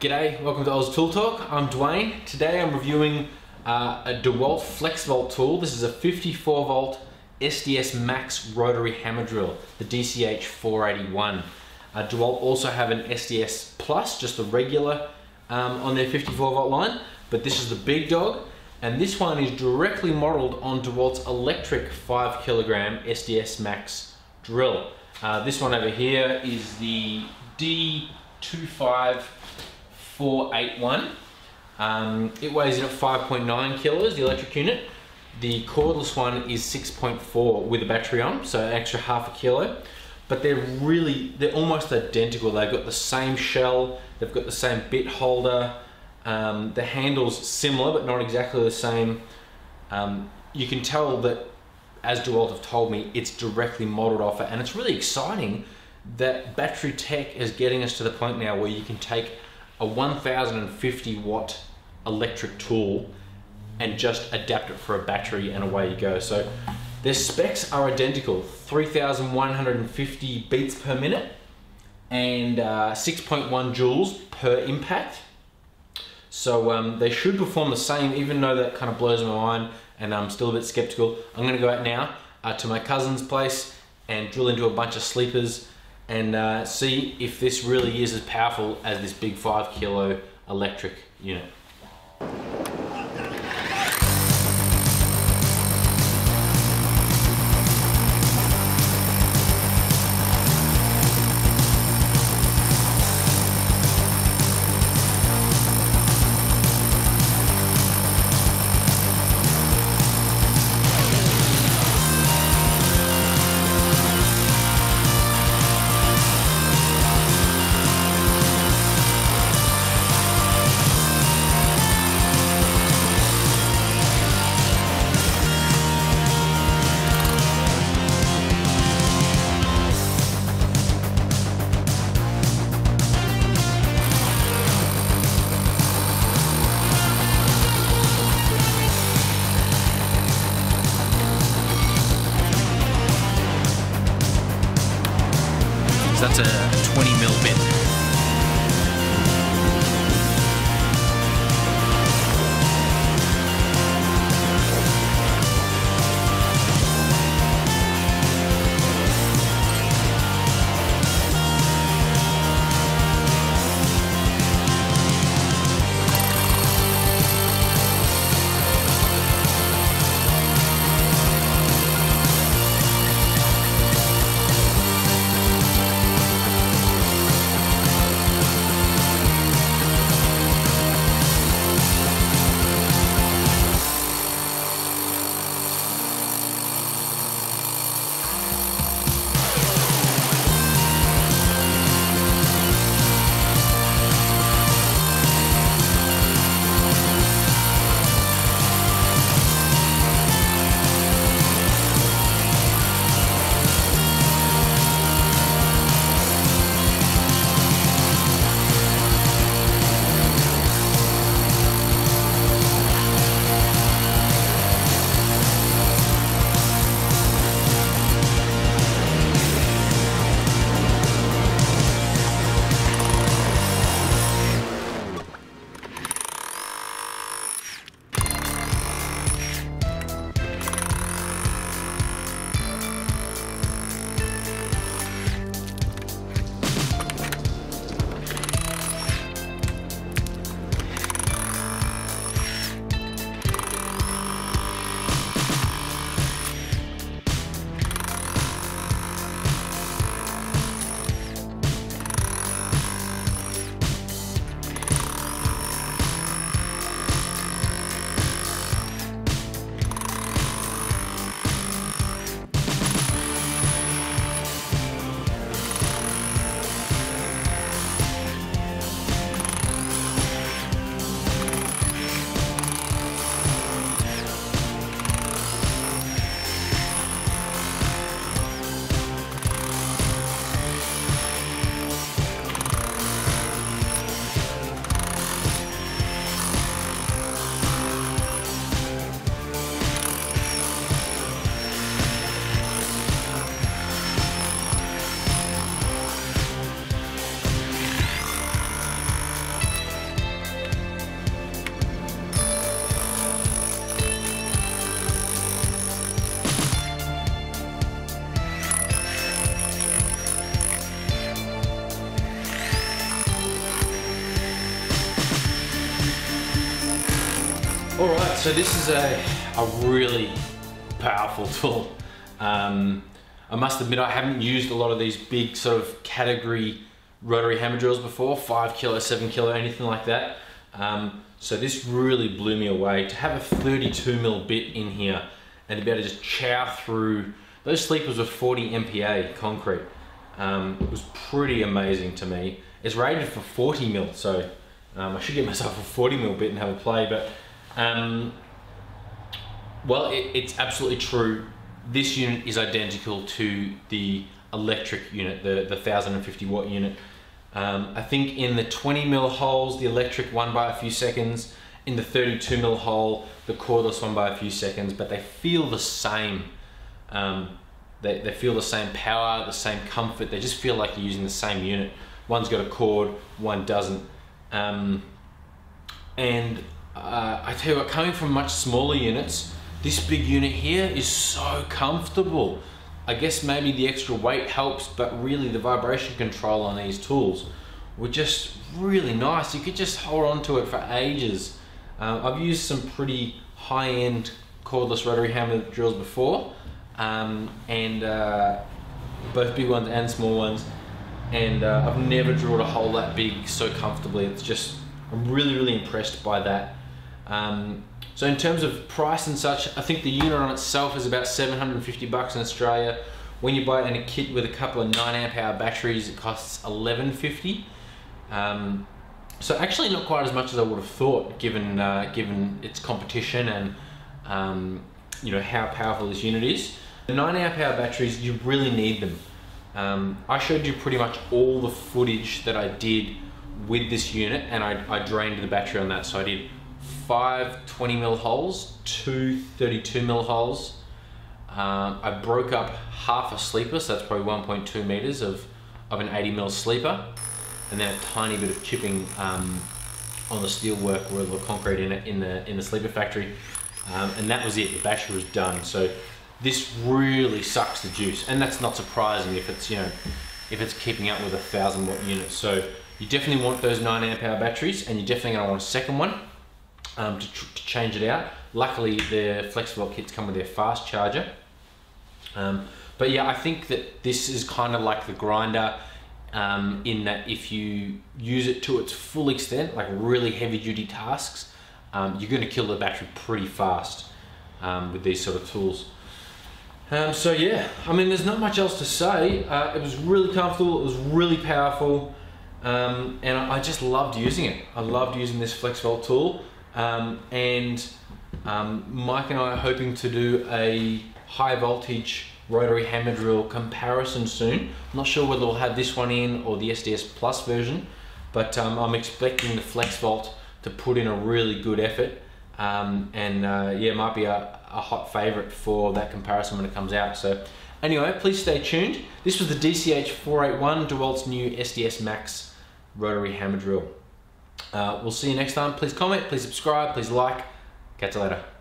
G'day, welcome to Oz Tool Talk. I'm Dwayne. Today I'm reviewing a DeWalt FlexVolt tool. This is a 54 volt SDS Max rotary hammer drill, the DCH481. DeWalt also have an SDS Plus, just the regular on their 54 volt line, but this is the big dog, and this one is directly modeled on DeWalt's electric 5 kilogram SDS Max drill. This one over here is the D25 481. It weighs in at 5.9 kilos, the electric unit. The cordless one is 6.4 with a battery on, so an extra half a kilo. But they're almost identical. They've got the same shell, they've got the same bit holder, the handle's similar but not exactly the same. You can tell that, as DeWalt have told me, it's directly modeled off it, and it's really exciting that battery tech is getting us to the point now where you can take a 1050 watt electric tool and just adapt it for a battery and away you go. So their specs are identical, 3,150 beats per minute and 6.1 joules per impact. So they should perform the same, even though that kind of blows my mind and I'm still a bit skeptical. I'm gonna go out now to my cousin's place and drill into a bunch of sleepers and see if this really is as powerful as this big 5 kilo electric unit. So that's a 20 mil bit. so this is a really powerful tool. I must admit I haven't used a lot of these big sort of category rotary hammer drills before, 5 kilo, 7 kilo, anything like that. So this really blew me away to have a 32 mil bit in here and to be able to just chow through. Those sleepers were 40 MPa concrete. It was pretty amazing to me. It's rated for 40 mil, so I should get myself a 40 mil bit and have a play, but well, it's absolutely true. This unit is identical to the electric unit, the 1050 watt unit. I think in the 20 mil holes, the electric won by a few seconds. In the 32 mil hole, the cordless won by a few seconds, but they feel the same. They feel the same power, the same comfort. They just feel like you're using the same unit. One's got a cord, one doesn't. I tell you what, coming from much smaller units, this big unit here is so comfortable. I guess maybe the extra weight helps, but really the vibration control on these tools were just really nice. You could just hold on to it for ages. I've used some pretty high-end cordless rotary hammer drills before, both big ones and small ones, and I've never drilled a hole that big so comfortably. It's just, I'm really, really impressed by that. So in terms of price and such, I think the unit on itself is about 750 bucks in Australia. When you buy it in a kit with a couple of 9 amp hour batteries, it costs 1150. So actually not quite as much as I would have thought, given given its competition and you know how powerful this unit is. The 9 amp hour batteries, you really need them. I showed you pretty much all the footage that I did with this unit, and I drained the battery on that, so I did 5 20 mil holes, 2 32 mil holes. I broke up half a sleeper, so that's probably 1.2 meters of an 80 mil sleeper, and then a tiny bit of chipping on the steel work with the concrete in it in the sleeper factory, and that was it. The battery was done. So this really sucks the juice, and that's not surprising if it's, you know, if it's keeping up with a 1000 watt unit. So you definitely want those 9 amp hour batteries, and you're definitely going to want a second one. To change it out. Luckily, their FlexVolt kits come with their fast charger. But yeah, I think that this is kind of like the grinder, in that if you use it to its full extent, like really heavy duty tasks, you're going to kill the battery pretty fast with these sort of tools. So yeah, I mean, there's not much else to say. It was really comfortable, it was really powerful, and I just loved using it. I loved using this FlexVolt tool. Mike and I are hoping to do a high voltage rotary hammer drill comparison soon. I'm not sure whether we'll have this one in or the SDS Plus version, but I'm expecting the FlexVolt to put in a really good effort, yeah, it might be a hot favorite for that comparison when it comes out. So anyway, please stay tuned. This was the DCH481, DeWalt's new SDS Max rotary hammer drill. We'll see you next time. Please comment, please subscribe, please like. Catch you later.